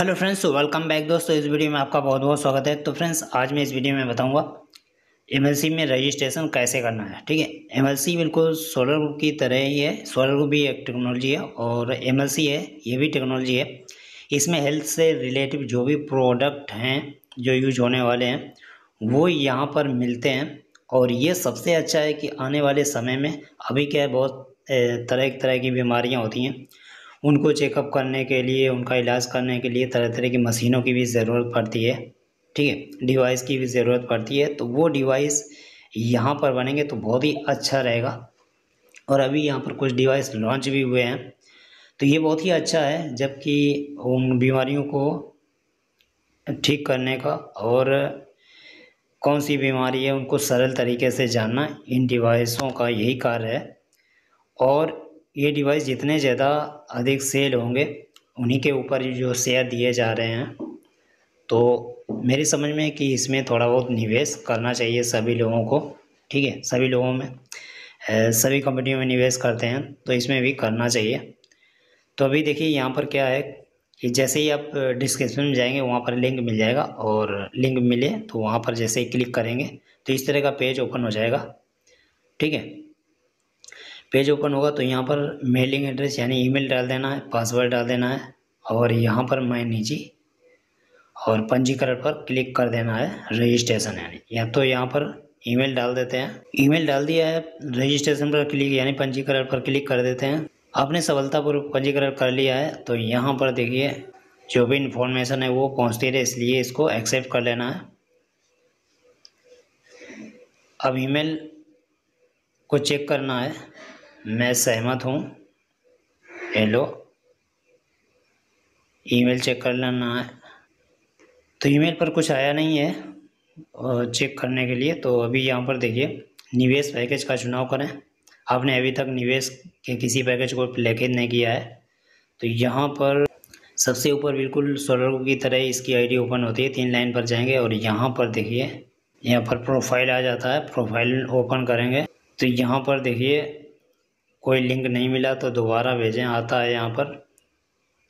Hello friends, welcome back दोस्तों। इस video में आपका बहुत बहुत स्वागत है। तो फ्रेंड्स, आज मैं इस वीडियो में बताऊंगा एमएलसी में रजिस्ट्रेशन कैसे करना है। ठीक है, एमएलसी बिल्कुल सोलर ग्रुप की तरह ही है। सोलर ग्रुप भी एक टेक्नोलॉजी है और एमएलसी है, ये भी टेक्नोलॉजी है। इसमें हेल्थ से रिलेटिव जो भी प्रोडक्ट हैं जो यूज होने वाले हैं वो यहाँ पर मिलते हैं। और ये सबसे अच्छा है कि आने वाले समय में अभी क्या है, बहुत तरह की बीमारियाँ होती हैं, उनको चेकअप करने के लिए, उनका इलाज करने के लिए तरह तरह की मशीनों की भी ज़रूरत पड़ती है। ठीक है, डिवाइस की भी ज़रूरत पड़ती है। तो वो डिवाइस यहाँ पर बनेंगे तो बहुत ही अच्छा रहेगा। और अभी यहाँ पर कुछ डिवाइस लॉन्च भी हुए हैं, तो ये बहुत ही अच्छा है, जबकि उन बीमारियों को ठीक करने का और कौन सी बीमारी है उनको सरल तरीके से जानना इन डिवाइसों का यही कार्य है। और ये डिवाइस जितने ज़्यादा अधिक सेल होंगे उन्हीं के ऊपर जो शेयर दिए जा रहे हैं, तो मेरी समझ में कि इसमें थोड़ा बहुत निवेश करना चाहिए सभी लोगों को। ठीक है, सभी लोगों में, सभी कंपनियों में निवेश करते हैं, तो इसमें भी करना चाहिए। तो अभी देखिए यहाँ पर क्या है कि जैसे ही आप डिस्क्रिप्शन में जाएंगे वहाँ पर लिंक मिल जाएगा, और लिंक मिले तो वहाँ पर जैसे ही क्लिक करेंगे तो इस तरह का पेज ओपन हो जाएगा। ठीक है, पेज ओपन होगा तो यहाँ पर मेलिंग एड्रेस यानी ईमेल डाल देना है, पासवर्ड डाल देना है, और यहाँ पर मैं निजी और पंजीकरण पर क्लिक कर देना है। रजिस्ट्रेशन यानी या तो यहाँ पर ईमेल डाल देते हैं, ईमेल डाल दिया है, रजिस्ट्रेशन पर क्लिक यानी पंजीकरण पर क्लिक कर देते हैं। आपने सफलतापूर्वक पंजीकरण कर लिया है, तो यहाँ पर देखिए जो भी इन्फॉर्मेशन है वो पहुँचती रहे, इसलिए इसको एक्सेप्ट कर लेना है। अब ईमेल को चेक करना है, मैं सहमत हूँ, हेलो, ईमेल चेक कर लेना है। तो ईमेल पर कुछ आया नहीं है और चेक करने के लिए, तो अभी यहाँ पर देखिए निवेश पैकेज का चुनाव करें। आपने अभी तक निवेश के किसी पैकेज को सिलेक्ट नहीं किया है, तो यहाँ पर सबसे ऊपर बिल्कुल सोलर की तरह इसकी आईडी ओपन होती है। 3 लाइन पर जाएंगे और यहाँ पर देखिए, यहाँ पर प्रोफाइल आ जाता है। प्रोफाइल ओपन करेंगे तो यहाँ पर देखिए कोई लिंक नहीं मिला तो दोबारा भेजें आता है यहाँ पर।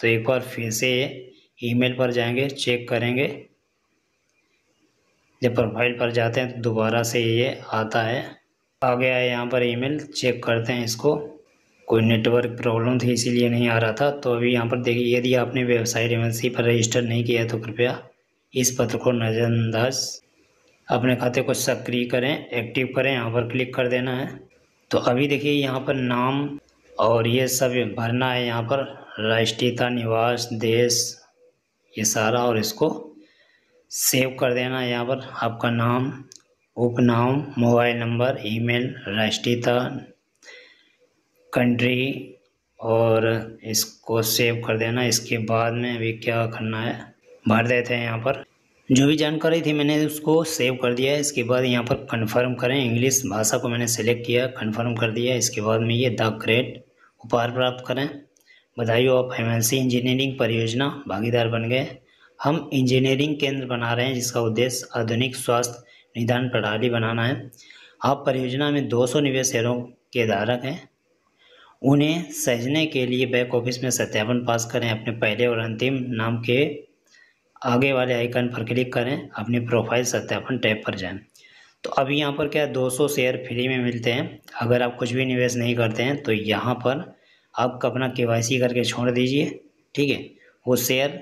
तो एक बार फिर से ईमेल पर जाएंगे, चेक करेंगे, जब प्रोफाइल पर जाते हैं तो दोबारा से ये आता है। आ गया है यहाँ पर ईमेल, चेक करते हैं इसको। कोई नेटवर्क प्रॉब्लम थी इसीलिए नहीं आ रहा था। तो अभी यहाँ पर देखिए, यदि आपने वेबसाइट एमएलसी पर रजिस्टर नहीं किया है तो कृपया इस पत्र को नज़रअंदाज, अपने खाते को सक्रिय करें, एक्टिव करें, यहाँ पर क्लिक कर देना है। तो अभी देखिए यहाँ पर नाम और ये सब भरना है, यहाँ पर राष्ट्रीयता, निवास, देश, ये सारा, और इसको सेव कर देना है। यहाँ पर आपका नाम, उपनाम, मोबाइल नंबर, ईमेल, राष्ट्रीयता, कंट्री, और इसको सेव कर देना। इसके बाद में अभी क्या करना है, भर देते हैं। यहाँ पर जो भी जानकारी थी मैंने उसको सेव कर दिया है। इसके बाद यहाँ पर कंफर्म करें, इंग्लिश भाषा को मैंने सेलेक्ट किया, कंफर्म कर दिया। इसके बाद में ये द ग्रेट उपहार प्राप्त करें, बधाई हो, आप एमएलसी इंजीनियरिंग परियोजना भागीदार बन गए। हम इंजीनियरिंग केंद्र बना रहे हैं जिसका उद्देश्य आधुनिक स्वास्थ्य निदान प्रणाली बनाना है। आप परियोजना में 200 निवेश शेयरों के धारक हैं, उन्हें सहेजने के लिए बैक ऑफिस में सत्यापन पास करें। अपने पहले और अंतिम नाम के आगे वाले आइकन पर क्लिक करें, अपनी प्रोफाइल सत्यापन टैब पर जाएं। तो अभी यहाँ पर क्या 200 शेयर फ्री में मिलते हैं। अगर आप कुछ भी निवेश नहीं करते हैं तो यहाँ पर आप अपना केवाईसी करके छोड़ दीजिए। ठीक है, वो शेयर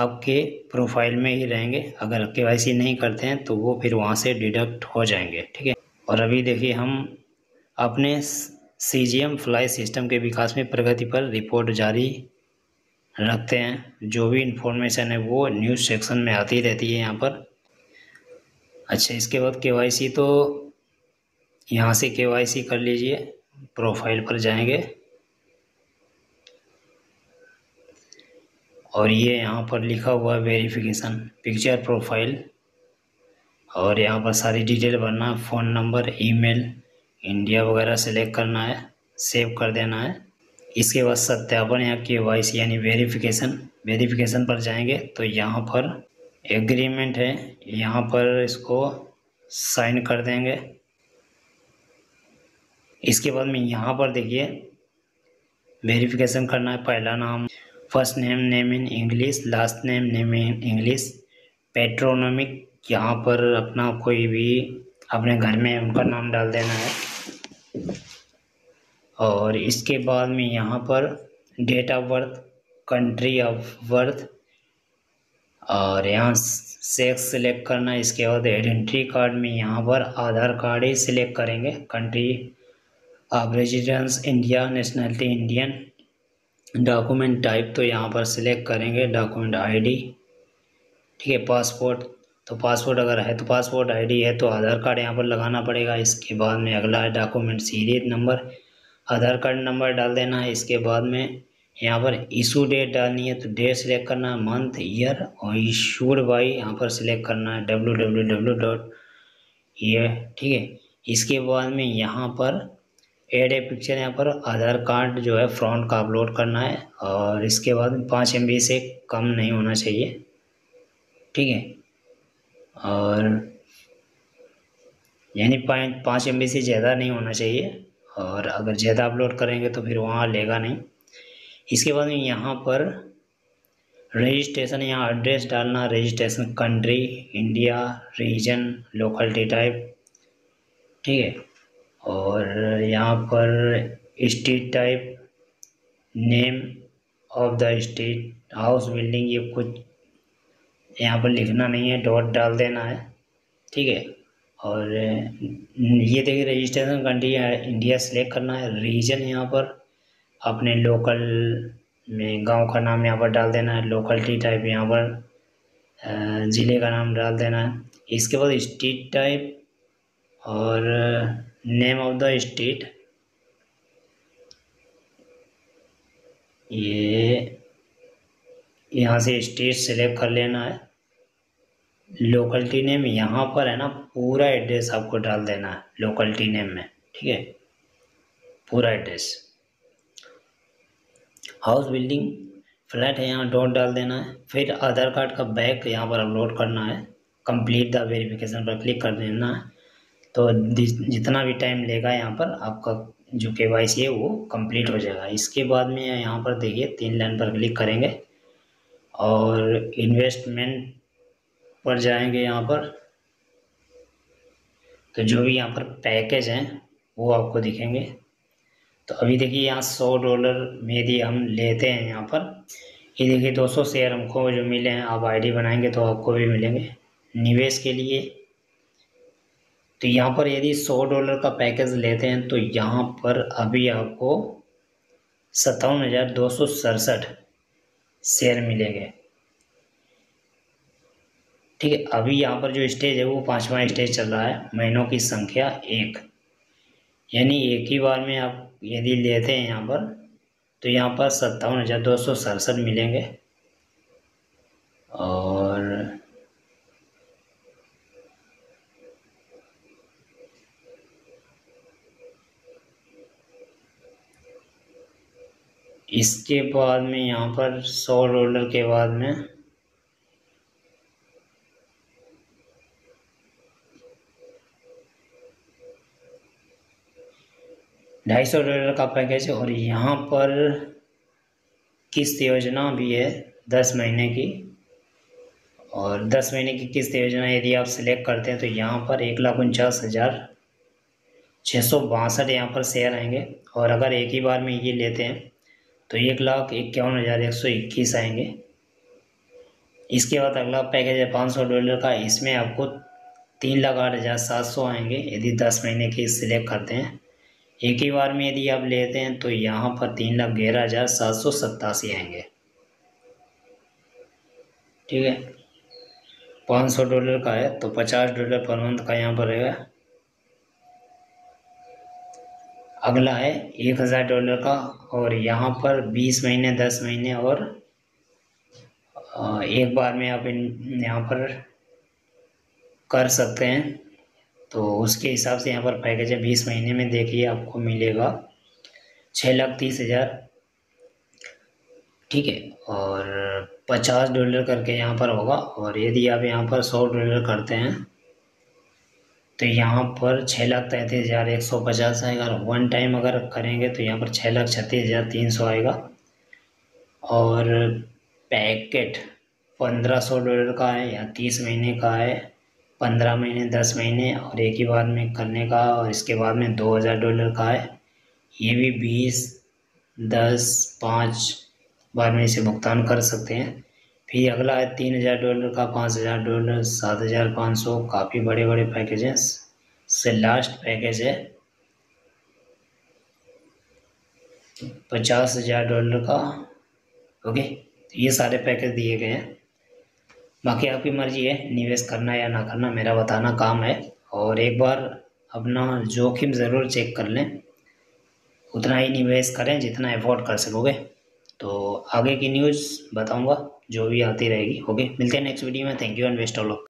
आपके प्रोफाइल में ही रहेंगे। अगर केवाईसी नहीं करते हैं तो वो फिर वहाँ से डिडक्ट हो जाएंगे। ठीक है, और अभी देखिए हम अपने CGM फ्लाई सिस्टम के विकास में प्रगति पर रिपोर्ट जारी रखते हैं। जो भी इन्फॉर्मेशन है वो न्यूज़ सेक्शन में आती रहती है यहाँ पर। अच्छा, इसके बाद केवाईसी, तो यहाँ से केवाईसी कर लीजिए, प्रोफाइल पर जाएंगे और ये यहाँ पर लिखा हुआ है वेरिफिकेशन, पिक्चर प्रोफाइल, और यहाँ पर सारी डिटेल भरना है, फ़ोन नंबर, ईमेल, इंडिया वगैरह सेलेक्ट करना है, सेव कर देना है। इसके बाद सत्यापन या केवाईसी यानी वेरिफिकेशन पर जाएंगे तो यहाँ पर एग्रीमेंट है, यहाँ पर इसको साइन कर देंगे। इसके बाद में यहाँ पर देखिए वेरिफिकेशन करना है, पहला नाम, first name name in English, last name name in English, patronymic यहाँ पर अपना कोई भी अपने घर में उनका नाम डाल देना है। और इसके बाद में यहाँ पर date of birth, country of birth और यहाँ सेक्स सिलेक्ट करना। इसके बाद आइडेंटिटी कार्ड में यहाँ पर आधार कार्ड ही सिलेक्ट करेंगे। Country of residence India, nationality Indian, document type तो यहाँ पर सिलेक्ट करेंगे डॉक्यूमेंट आईडी, ठीक है। पासपोर्ट तो पासपोर्ट अगर है तो पासपोर्ट, आईडी है तो आधार कार्ड यहाँ पर लगाना पड़ेगा। इसके बाद में अगला है document serial number, Aadhaar card number डाल देना है। इसके बाद में यहाँ पर इशू डेट डालनी है तो डेट सिलेक्ट करना है, मंथ ईयर और इशूड बाई यहाँ पर सिलेक्ट करना है www.year, ठीक है। इसके बाद में यहाँ पर एड ए पिक्चर, यहाँ पर आधार कार्ड जो है फ्रंट का अपलोड करना है और इसके बाद 5 MB से कम नहीं होना चाहिए, ठीक है। और यानी 5 MB से ज़्यादा नहीं होना चाहिए और अगर ज़्यादा अपलोड करेंगे तो फिर वहाँ लेगा नहीं। इसके बाद में यहाँ पर रजिस्ट्रेशन, यहाँ एड्रेस डालना, registration country India, region locality type, ठीक है। और यहाँ पर state type, name of the state, house building, ये कुछ यहाँ पर लिखना नहीं है, डॉट डाल देना है, ठीक है। और ये देखिए रजिस्ट्रेशन कंट्री इंडिया सेलेक्ट करना है, रीजन यहाँ पर अपने लोकल में गांव का नाम यहाँ पर डाल देना है, लोकलिटी टाइप यहाँ पर ज़िले का नाम डाल देना है। इसके बाद स्टेट टाइप और नेम ऑफ द स्टेट, ये यहाँ से स्टेट सेलेक्ट कर लेना है। लोकलिटी नेम यहाँ पर है ना, पूरा एड्रेस आपको डाल देना है लोकलिटी नेम में, ठीक है, पूरा एड्रेस। हाउस बिल्डिंग फ्लैट है, यहाँ डॉट डाल देना है। फिर आधार कार्ड का बैक यहाँ पर अपलोड करना है, कंप्लीट द वेरिफिकेशन पर क्लिक कर देना है। तो जितना भी टाइम लेगा यहाँ पर आपका जो KYC है वो कंप्लीट हो जाएगा। इसके बाद में यहाँ पर देखिए 3 लाइन पर क्लिक करेंगे और इन्वेस्टमेंट पर जाएंगे यहाँ पर, तो जो भी यहाँ पर पैकेज हैं वो आपको दिखेंगे। तो अभी देखिए यहाँ $100 में यदि हम लेते हैं यहाँ पर, ये देखिए 200 शेयर हमको जो मिले हैं, आप आईडी बनाएंगे तो आपको भी मिलेंगे। निवेश के लिए तो यहाँ पर यदि $100 का पैकेज लेते हैं तो यहाँ पर अभी आपको 57,267 शेयर मिलेंगे, ठीक है। अभी यहाँ पर जो स्टेज है वो 5वां स्टेज चल रहा है, महीनों की संख्या 1, यानी एक ही बार में आप यदि लेते हैं यहाँ पर तो यहाँ पर 57,267 मिलेंगे। और इसके बाद में यहाँ पर $100 के बाद में $250 का पैकेज। और यहाँ पर किस्त योजना भी है 10 महीने की, और 10 महीने की किस्त योजना यदि आप सिलेक्ट करते हैं तो यहाँ पर 1,49,662 यहाँ पर शेयर आएंगे। और अगर एक ही बार में ये लेते हैं तो 1,51,121 आएंगे। इसके बाद अगला पैकेज है $500 का, इसमें आपको 3,08,700 आएंगे यदि 10 महीने की सिलेक्ट करते हैं। एक ही बार में यदि आप लेते हैं तो यहाँ पर 3,11,787 आएंगे, ठीक है। $500 का है तो $50 पर मंथ का यहाँ पर रहेगा। अगला है $1,000 का, और यहाँ पर 20 महीने, 10 महीने और एक बार में आप यहाँ पर कर सकते हैं। तो उसके हिसाब से यहाँ पर पैकेज है 20 महीने में, देखिए आपको मिलेगा 6,30,000, ठीक है। और $50 करके यहाँ पर होगा। और यदि आप यहाँ पर $100 करते हैं तो यहाँ पर 6,33,150 आएगा। और वन टाइम अगर करेंगे तो यहाँ पर 6,36,300 आएगा। और पैकेट $1500 का है या 30 महीने का है, 15 महीने, 10 महीने और एक ही बार में करने का, और इसके बाद में $2000 का है। ये भी 20, 10, 5 बार में इसे भुगतान कर सकते हैं। फिर अगला है $3000 का, $5000, 7500, काफ़ी बड़े बड़े पैकेजेस से लास्ट पैकेज है $50000 का। ओके, तो ये सारे पैकेज दिए गए हैं, बाकी आपकी मर्ज़ी है निवेश करना या ना करना, मेरा बताना काम है। और एक बार अपना जोखिम ज़रूर चेक कर लें, उतना ही निवेश करें जितना एफोर्ड कर सकोगे। तो आगे की न्यूज़ बताऊंगा जो भी आती रहेगी। ओके, मिलते हैं नेक्स्ट वीडियो में। Thank you and best of luck.